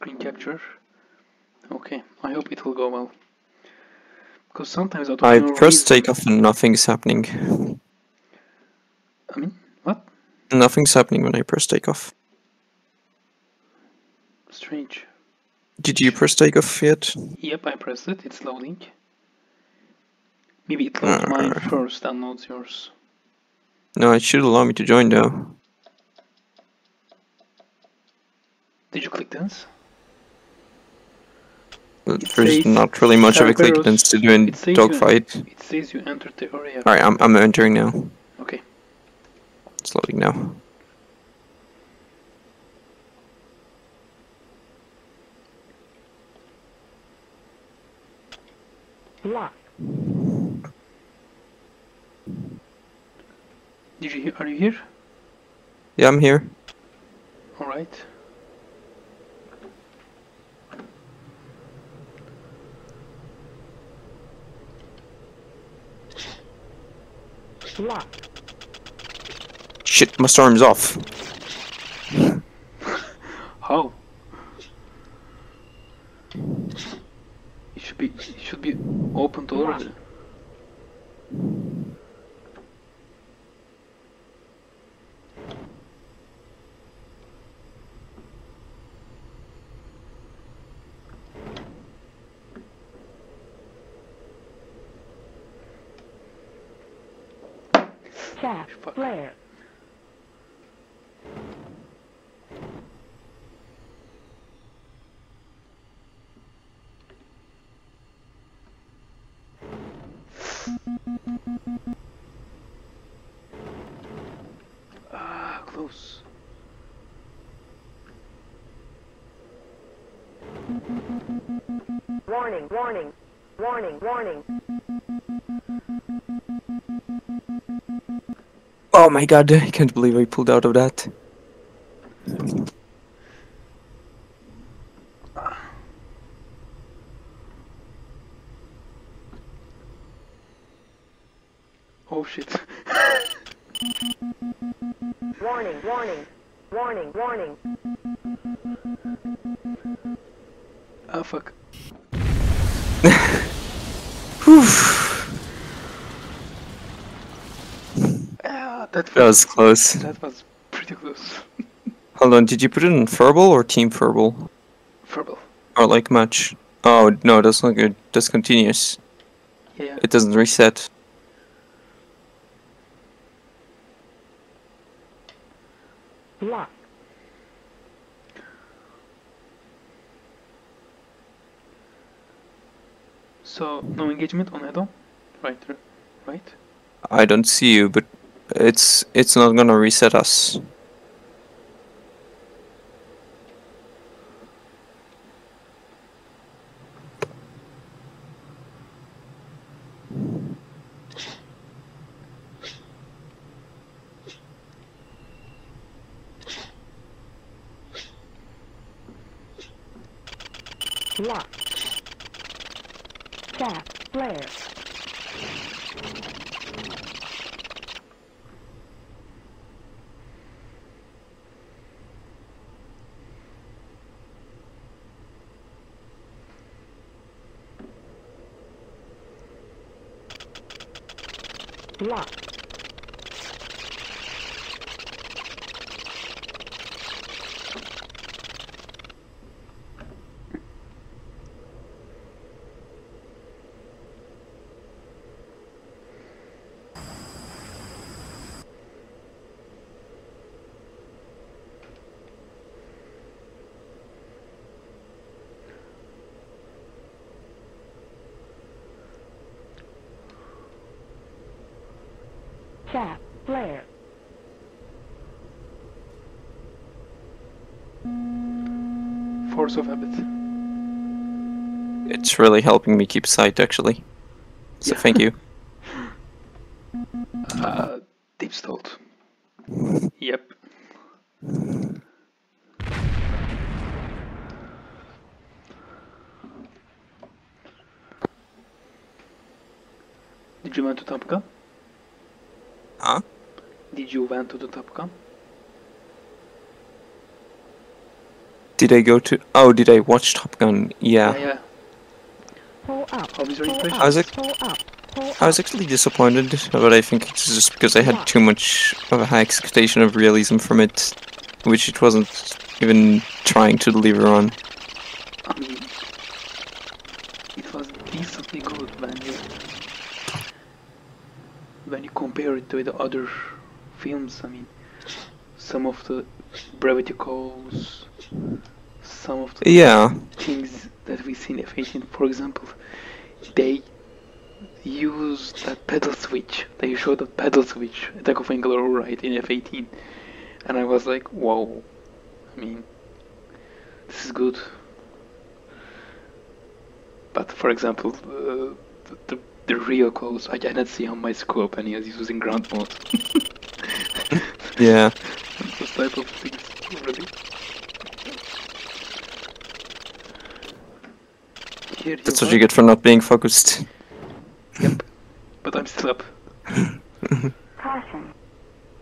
screen capture. Okay, I hope it will go well. Because sometimes I don't know. I press takeoff and nothing is happening. I mean, what? Nothing's happening when I press takeoff. Strange. Did you press takeoff yet? Yep, I pressed it. It's loading. Maybe it loads mine first and loads yours. No, it should allow me to join though. Did you click dance? There's not really much of a click dance to do in dogfight. It says you entered the area. Alright, I'm entering now. Okay. It's loading now. Lock. Did you? Are you here? Yeah, I'm here. All right. Lock. Shit, my storm's off. How? It should be open to already. Flare. Ah, close. Warning, warning, warning, warning. Oh my god, I can't believe I pulled out of that. Oh shit. Warning, warning, warning, warning. Ah, fuck. Whew. That was close. That was pretty close. Hold on, did you put it in Furball or Team Furball? Furball. Or like match? Oh no, that's not good. That's continuous. Yeah. It doesn't reset. Lock. So no engagement on Edo? Right, right? I don't see you, but it's not gonna reset us. Lock. Tap. Flare. Lock. Tap, flare. Force of habit. It's really helping me keep sight, actually. So yeah. Thank you. Deep stalled. Yep. Did you want to top gun? Huh? Did you went to the top gun? Did I go to... Oh, did I watch Top Gun? Yeah. Pull up, I was actually disappointed, but I think it's just because I had too much of a high expectation of realism from it, which it wasn't even trying to deliver on. I mean, it was decently good when you compare it to the other films. I mean, some of the brevity calls, some of the things that we see in F18, for example, they use that pedal switch. They show the pedal switch, attack of angular override in F18, and I was like, wow. I mean, this is good. But for example, the real calls, I cannot see on my scope, and he is using ground mode. Yeah. Those type of things, really. That's what you get for not being focused. Yep, but I'm still up. Caution.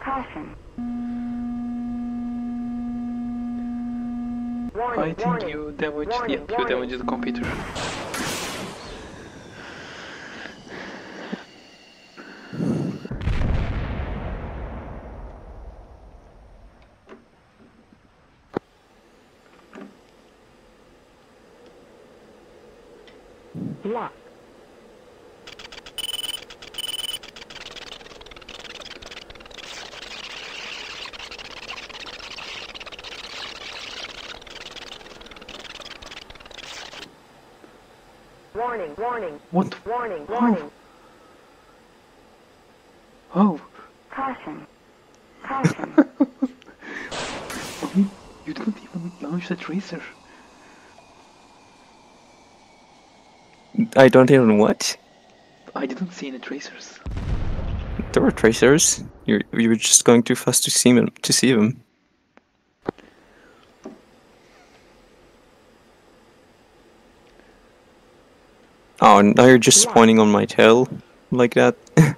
Caution. I think you damaged, you damaged the computer. Lock. Warning, warning. What? Warning, warning. Oh. Caution. Caution. You didn't even launch the tracer. I don't even what? I didn't see any tracers. There were tracers. You were just going too fast to see them. Oh, now you're just spawning on my tail like that. I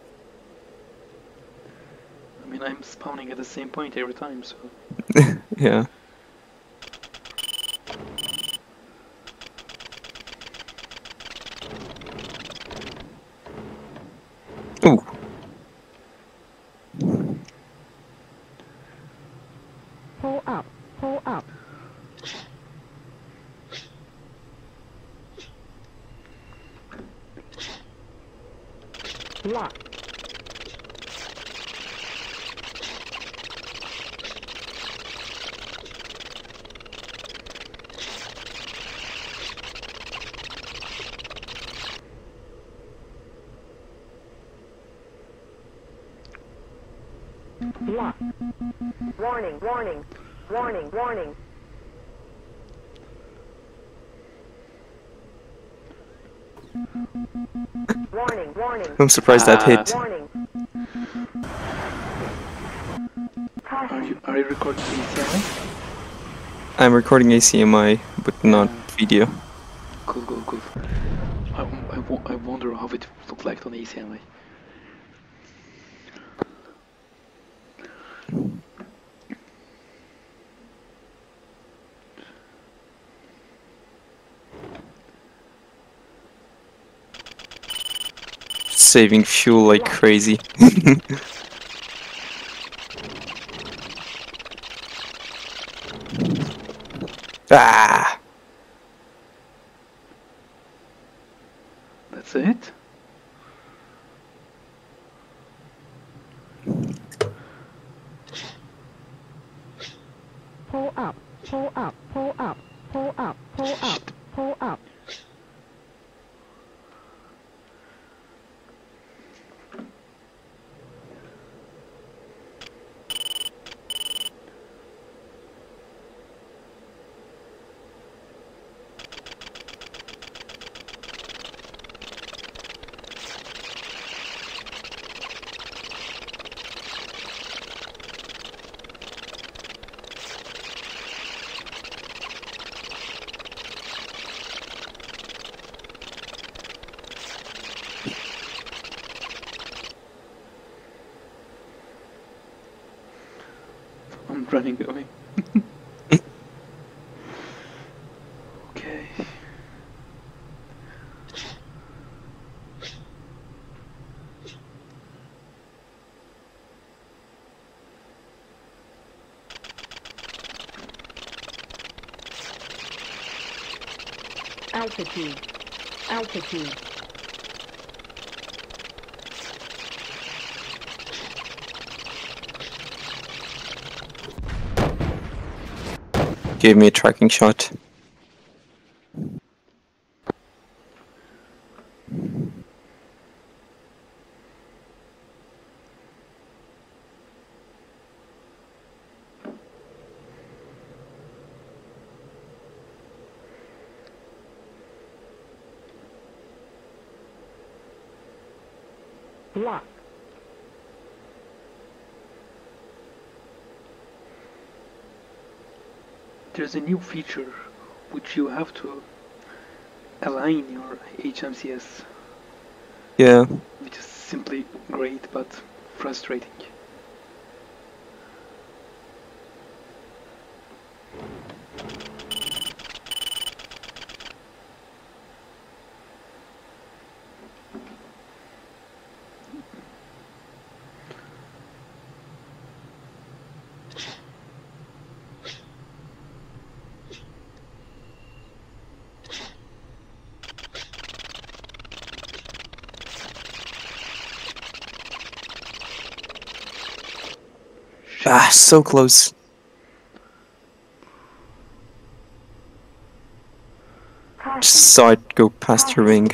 mean, I'm spawning at the same point every time, so... Yeah. Ooh. Pull up, pull up. Lock. Lock. Warning, warning, warning, warning. Warning, warning. I'm surprised that hit. Warning. Are you recording ACMI? I'm recording ACMI, but not video. Cool, cool, cool. I wonder how it looked like on ACMI. Saving fuel like crazy. Ah! That's it? Pull up, pull up, pull up, pull up, pull up, pull up. Running away. Altitude. Altitude. Give me a tracking shot. Lock. There's a new feature which you have to align your HMCS. Yeah. Which is simply great but frustrating. Ah, so close. Just saw it go past your wing.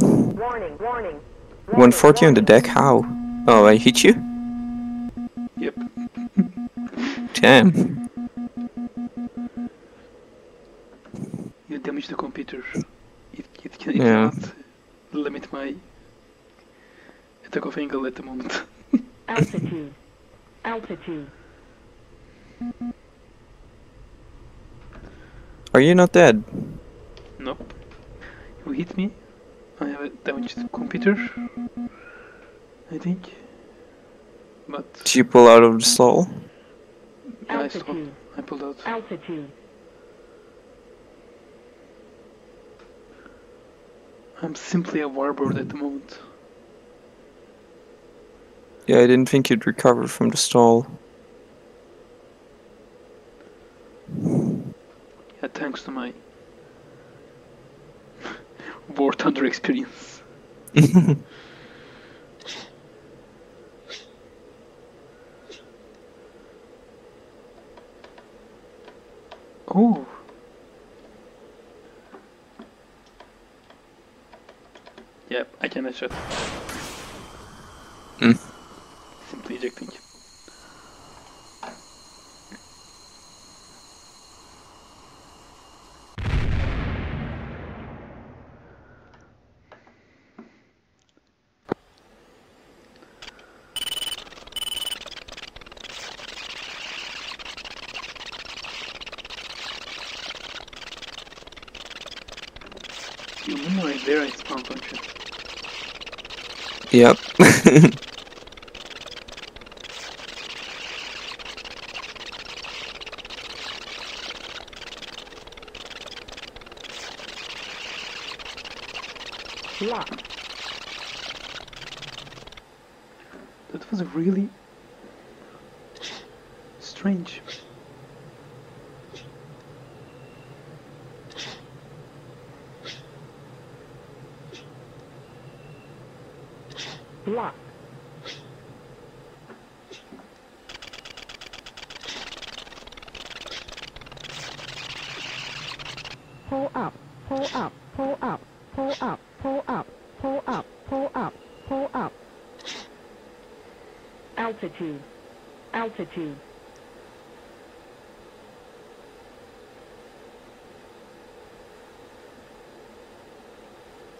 Warning, warning, warning, 140 on the deck? How? Oh, I hit you? Yep. Damn. You damage the computer. It cannot limit my attack of angle at the moment. Altitude. Altitude. Are you not dead? Nope. You hit me. I have a damaged computer, I think. But did you pull out of the stall? Yeah, I stalled. I pulled out. Altitude. I'm simply a warbird at the moment. Yeah, I didn't think you'd recover from the stall. Yeah, thanks to my War Thunder experience. Oh. Yeah, I can headshot. Simply ejecting. You remember right there I spawn punches. Yep. Lock. That was really strange. Lock. Pull up, pull up, pull up, pull up. Pull up, pull up, pull up, pull up. Altitude, altitude.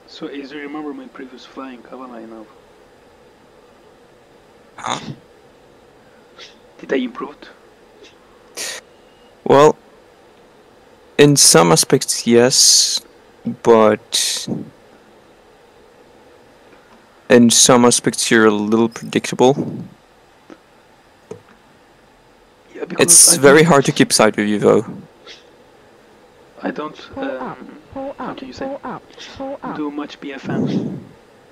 So, as you remember my previous flying, how am I now? Huh? Did I improve? Well, in some aspects, yes, but in some aspects you're a little predictable. Yeah, it's very hard to keep sight with you though. I don't how can you say, do much BFM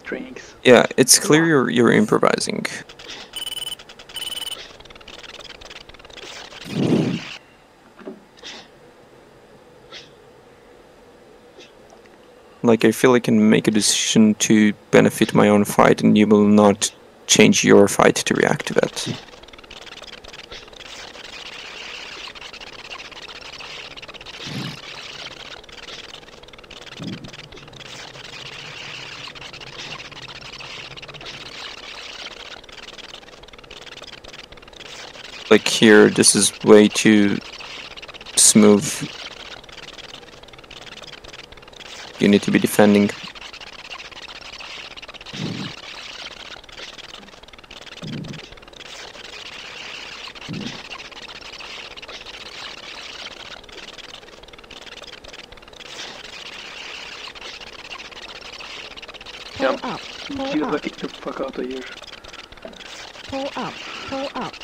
trainings. Yeah, it's clear you're improvising. Like, I feel I can make a decision to benefit my own fight, and you will not change your fight to react to that. Like here, this is way too smooth. You need to be defending. Pull up, pull up. Get the fuck out of here. Pull up, pull up.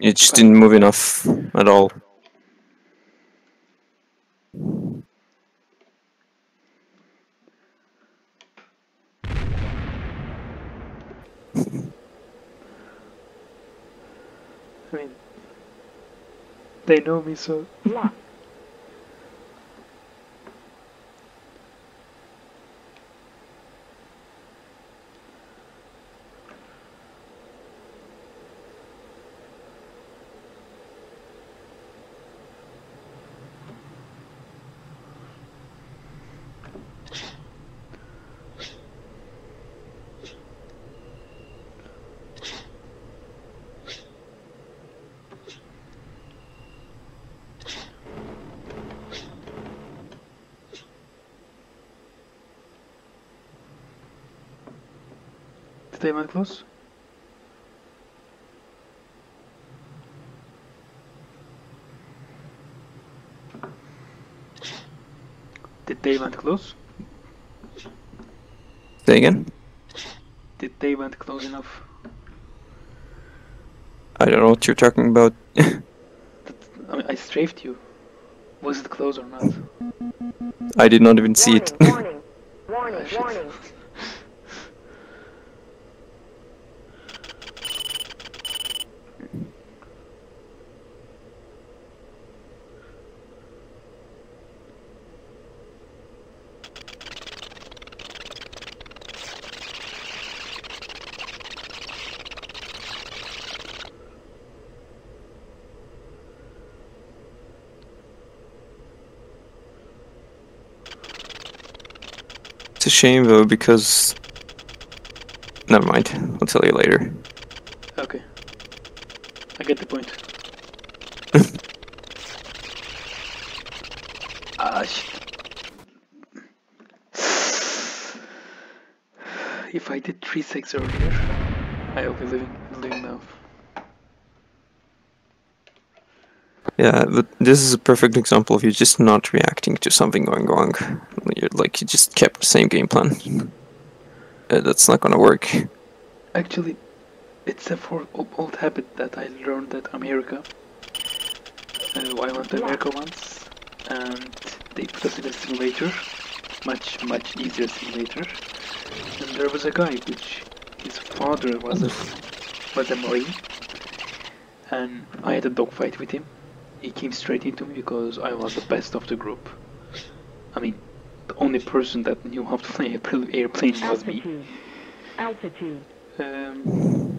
It just didn't move enough at all. I mean, they know me, so... They went close. Did they went close? Say again? Did they went close enough? I don't know what you're talking about. I mean, I strafed you. Was it close or not? I did not even see it. Warning, warning, warning. It's a shame though, because... Never mind, I'll tell you later. Okay. I get the point. Ah, shit. If I did 3-6 earlier, I will be living now. Yeah, but this is a perfect example of you just not reacting to something going wrong. Like, you just kept the same game plan. That's not gonna work. Actually, it's a old habit that I learned at America. I went to America once, and they put us in a simulator. Much, much easier simulator. And there was a guy which his father was a Marine. And I had a dogfight with him. He came straight into me because I was the best of the group. I mean, the only person that knew how to fly an airplane was me. Altitude. Then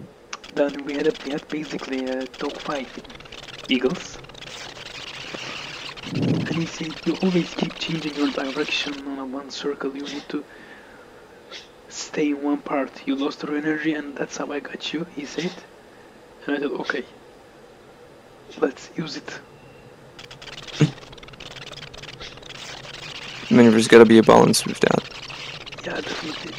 we had basically a dogfight with eagles. And he said, you always keep changing your direction on one circle. You need to stay in one part. You lost your energy and that's how I got you, he said. And I said, okay, let's use it. I mean, there's gotta be a balance with that. Yeah, definitely.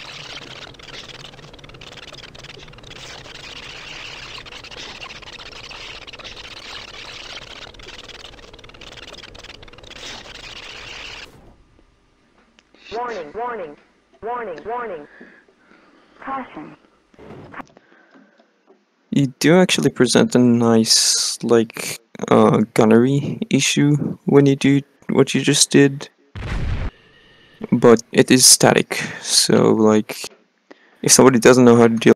Warning, warning, warning, warning. Caution. You do actually present a nice, like, gunnery issue when you do what you just did. But it is static, so like, if somebody doesn't know how to deal